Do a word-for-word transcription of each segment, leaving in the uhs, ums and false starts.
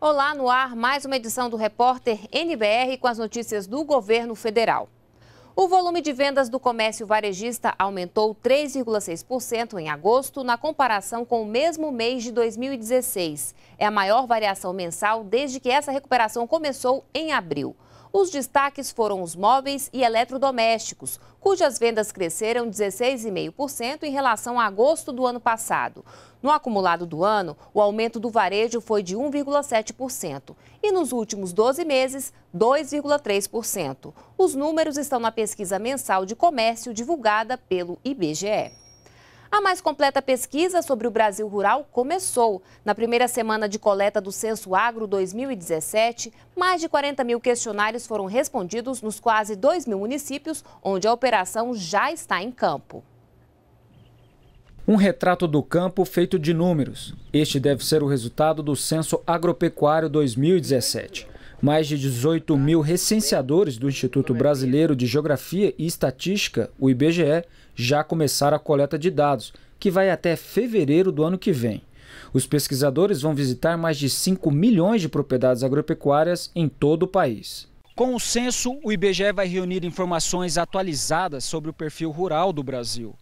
Olá, no ar, mais uma edição do Repórter N B R com as notícias do governo federal. O volume de vendas do comércio varejista aumentou três vírgula seis por cento em agosto na comparação com o mesmo mês de dois mil e dezesseis. É a maior variação mensal desde que essa recuperação começou em abril. Os destaques foram os móveis e eletrodomésticos, cujas vendas cresceram dezesseis vírgula cinco por cento em relação a agosto do ano passado. No acumulado do ano, o aumento do varejo foi de um vírgula sete por cento e nos últimos doze meses, dois vírgula três por cento. Os números estão na pesquisa mensal de comércio divulgada pelo I B G E. A mais completa pesquisa sobre o Brasil rural começou. Na primeira semana de coleta do Censo Agro dois mil e dezessete, mais de quarenta mil questionários foram respondidos nos quase dois mil municípios onde a operação já está em campo. Um retrato do campo feito de números. Este deve ser o resultado do Censo Agropecuário dois mil e dezessete. Mais de dezoito mil recenseadores do Instituto Brasileiro de Geografia e Estatística, o I B G E, já começaram a coleta de dados, que vai até fevereiro do ano que vem. Os pesquisadores vão visitar mais de cinco milhões de propriedades agropecuárias em todo o país. Com o censo, o I B G E vai reunir informações atualizadas sobre o perfil rural do Brasil.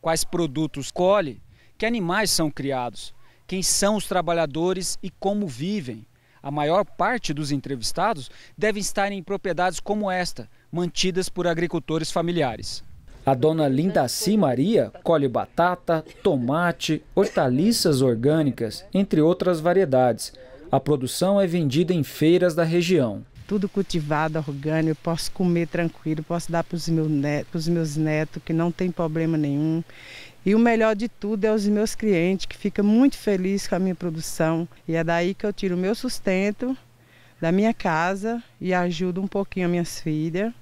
Quais produtos colhe, que animais são criados, quem são os trabalhadores e como vivem. A maior parte dos entrevistados devem estar em propriedades como esta, mantidas por agricultores familiares. A dona Linda Simaria colhe batata, tomate, hortaliças orgânicas, entre outras variedades. A produção é vendida em feiras da região. Tudo cultivado, orgânico, eu posso comer tranquilo, posso dar para os meus netos, meus netos, que não tem problema nenhum. E o melhor de tudo é os meus clientes, que ficam muito felizes com a minha produção. E é daí que eu tiro o meu sustento da minha casa e ajudo um pouquinho as minhas filhas.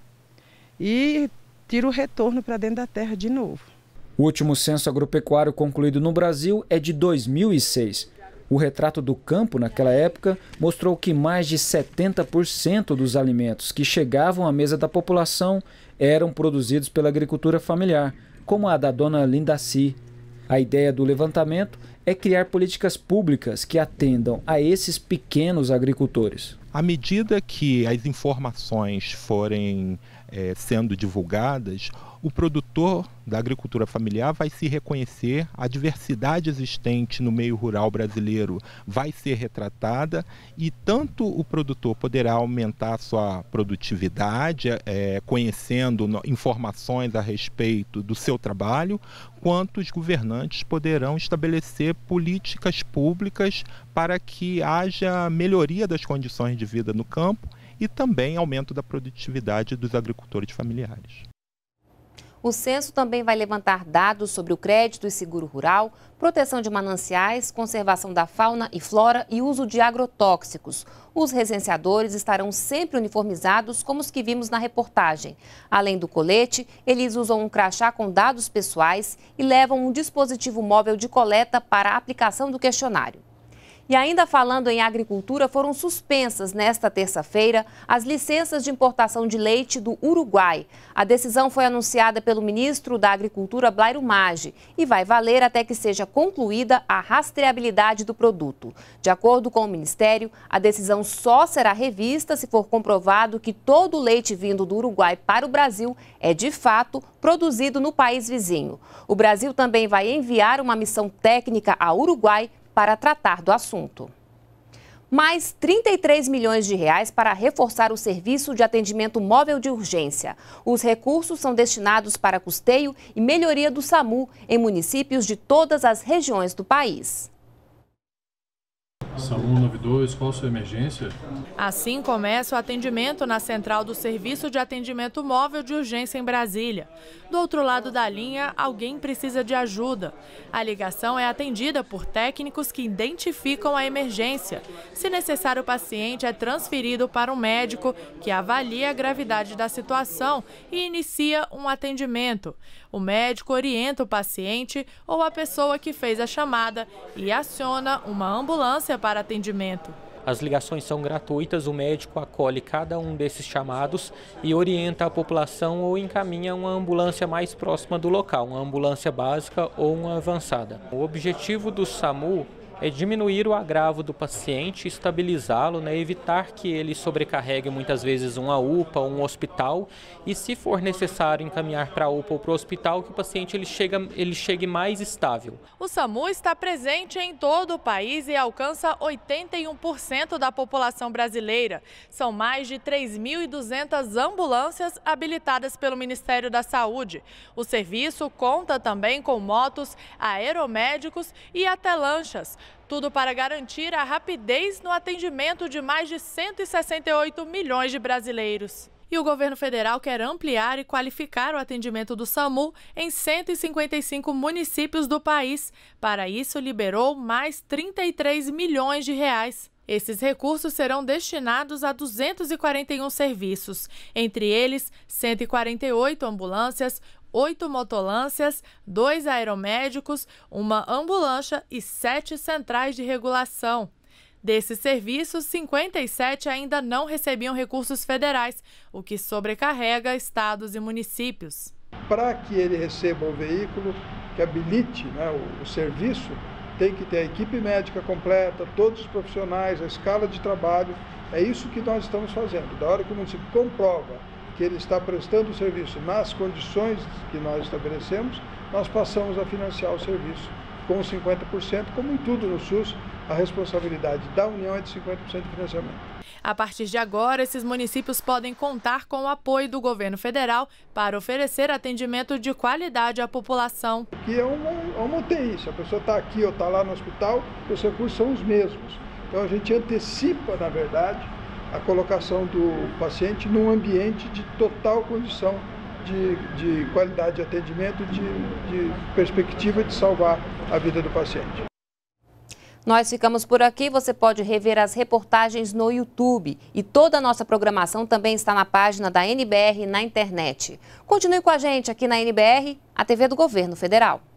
E tiro o retorno para dentro da terra de novo. O último censo agropecuário concluído no Brasil é de dois mil e seis. O retrato do campo naquela época mostrou que mais de setenta por cento dos alimentos que chegavam à mesa da população eram produzidos pela agricultura familiar, como a da dona Linda Si. A ideia do levantamento é criar políticas públicas que atendam a esses pequenos agricultores. À medida que as informações forem é, sendo divulgadas, o produtor da agricultura familiar vai se reconhecer, a diversidade existente no meio rural brasileiro vai ser retratada e tanto o produtor poderá aumentar a sua produtividade, é, conhecendo informações a respeito do seu trabalho, quanto os governantes poderão estabelecer políticas públicas para que haja melhoria das condições de vida no campo e também aumento da produtividade dos agricultores familiares. O censo também vai levantar dados sobre o crédito e seguro rural, proteção de mananciais, conservação da fauna e flora e uso de agrotóxicos. Os recenseadores estarão sempre uniformizados, como os que vimos na reportagem. Além do colete, eles usam um crachá com dados pessoais e levam um dispositivo móvel de coleta para a aplicação do questionário. E ainda falando em agricultura, foram suspensas nesta terça-feira as licenças de importação de leite do Uruguai. A decisão foi anunciada pelo ministro da Agricultura, Blairo Maggi, e vai valer até que seja concluída a rastreabilidade do produto. De acordo com o Ministério, a decisão só será revista se for comprovado que todo o leite vindo do Uruguai para o Brasil é, de fato, produzido no país vizinho. O Brasil também vai enviar uma missão técnica ao Uruguai para tratar do assunto. Mais trinta e três milhões de reais para reforçar o serviço de atendimento móvel de urgência. Os recursos são destinados para custeio e melhoria do SAMU em municípios de todas as regiões do país. SAMU noventa e dois, qual a sua emergência? Assim começa o atendimento na central do Serviço de Atendimento Móvel de Urgência em Brasília. Do outro lado da linha, alguém precisa de ajuda. A ligação é atendida por técnicos que identificam a emergência. Se necessário, o paciente é transferido para um médico que avalia a gravidade da situação e inicia um atendimento. O médico orienta o paciente ou a pessoa que fez a chamada e aciona uma ambulância para atendimento. As ligações são gratuitas, o médico acolhe cada um desses chamados e orienta a população ou encaminha uma ambulância mais próxima do local, uma ambulância básica ou uma avançada. O objetivo do SAMU é diminuir o agravo do paciente, estabilizá-lo, né, evitar que ele sobrecarregue muitas vezes uma U P A, um hospital, e se for necessário encaminhar para a U P A ou para o hospital, que o paciente ele chega, ele chegue mais estável. O SAMU está presente em todo o país e alcança oitenta e um por cento da população brasileira. São mais de três mil e duzentas ambulâncias habilitadas pelo Ministério da Saúde. O serviço conta também com motos, aeromédicos e até lanchas. Tudo para garantir a rapidez no atendimento de mais de cento e sessenta e oito milhões de brasileiros. E o governo federal quer ampliar e qualificar o atendimento do SAMU em cento e cinquenta e cinco municípios do país. Para isso, liberou mais trinta e três milhões de reais. Esses recursos serão destinados a duzentos e quarenta e um serviços, entre eles cento e quarenta e oito ambulâncias, oito motolâncias, dois aeromédicos, uma ambulância e sete centrais de regulação. Desses serviços, cinquenta e sete ainda não recebiam recursos federais, o que sobrecarrega estados e municípios. Para que ele receba o veículo que habilite, né, o, o serviço, tem que ter a equipe médica completa, todos os profissionais, a escala de trabalho. É isso que nós estamos fazendo. Da hora que o município comprova que ele está prestando o serviço nas condições que nós estabelecemos, nós passamos a financiar o serviço com cinquenta por cento, como em tudo no SUS. A responsabilidade da União é de cinquenta por cento de financiamento. A partir de agora, esses municípios podem contar com o apoio do governo federal para oferecer atendimento de qualidade à população. Aqui é uma, uma U T I, se a pessoa está aqui ou está lá no hospital, os recursos são os mesmos. Então a gente antecipa, na verdade, a colocação do paciente num ambiente de total condição de, de qualidade de atendimento, de, de perspectiva de salvar a vida do paciente. Nós ficamos por aqui, você pode rever as reportagens no YouTube e toda a nossa programação também está na página da N B R na internet. Continue com a gente aqui na N B R, a T V do Governo Federal.